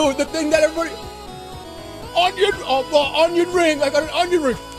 dude, the thing that everybody... Onion ring, like an onion ring.